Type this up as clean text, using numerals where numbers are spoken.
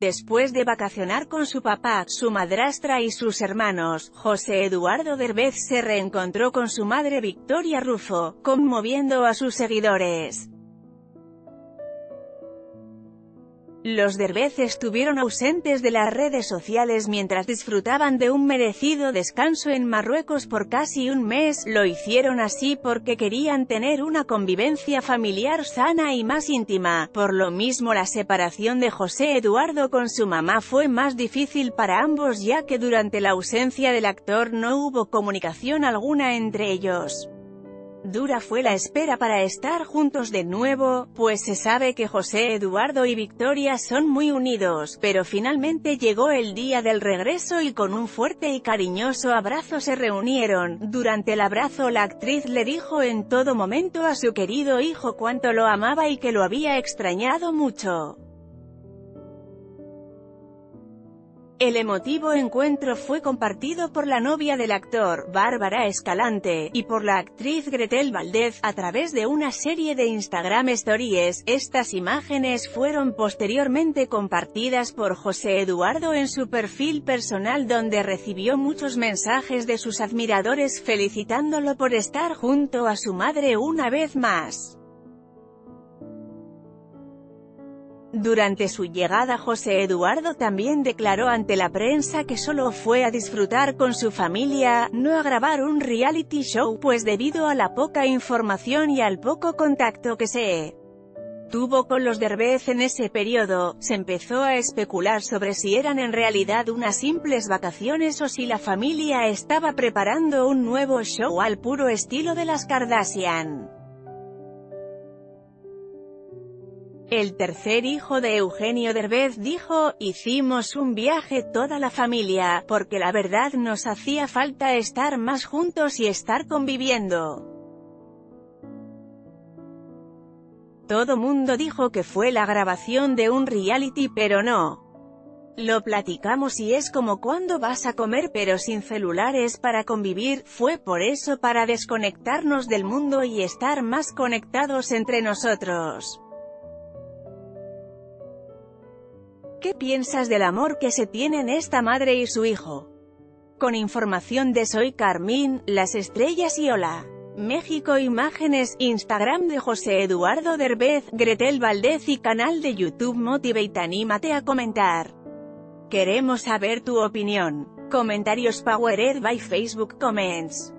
Después de vacacionar con su papá, su madrastra y sus hermanos, José Eduardo Derbez se reencontró con su madre Victoria Ruffo, conmoviendo a sus seguidores. Los Derbez estuvieron ausentes de las redes sociales mientras disfrutaban de un merecido descanso en Marruecos por casi un mes. Lo hicieron así porque querían tener una convivencia familiar sana y más íntima. Por lo mismo, la separación de José Eduardo con su mamá fue más difícil para ambos, ya que durante la ausencia del actor no hubo comunicación alguna entre ellos. Dura fue la espera para estar juntos de nuevo, pues se sabe que José Eduardo y Victoria son muy unidos, pero finalmente llegó el día del regreso y con un fuerte y cariñoso abrazo se reunieron. Durante el abrazo la actriz le dijo en todo momento a su querido hijo cuánto lo amaba y que lo había extrañado mucho. El emotivo encuentro fue compartido por la novia del actor, Bárbara Escalante, y por la actriz Gretel Valdez, a través de una serie de Instagram Stories. Estas imágenes fueron posteriormente compartidas por José Eduardo en su perfil personal, donde recibió muchos mensajes de sus admiradores felicitándolo por estar junto a su madre una vez más. Durante su llegada, José Eduardo también declaró ante la prensa que solo fue a disfrutar con su familia, no a grabar un reality show, pues debido a la poca información y al poco contacto que se tuvo con los Derbez en ese periodo, se empezó a especular sobre si eran en realidad unas simples vacaciones o si la familia estaba preparando un nuevo show al puro estilo de las Kardashian. El tercer hijo de Eugenio Derbez dijo: "Hicimos un viaje toda la familia, porque la verdad nos hacía falta estar más juntos y estar conviviendo. Todo mundo dijo que fue la grabación de un reality, pero no. Lo platicamos y es como cuando vas a comer pero sin celulares para convivir, fue por eso, para desconectarnos del mundo y estar más conectados entre nosotros. ¿Qué piensas del amor que se tienen esta madre y su hijo?". Con información de Soy Carmín, Las Estrellas y Hola, México. Imágenes, Instagram de José Eduardo Derbez, Gretel Valdez y canal de YouTube Motivate. Anímate a comentar. Queremos saber tu opinión. Comentarios powered by Facebook Comments.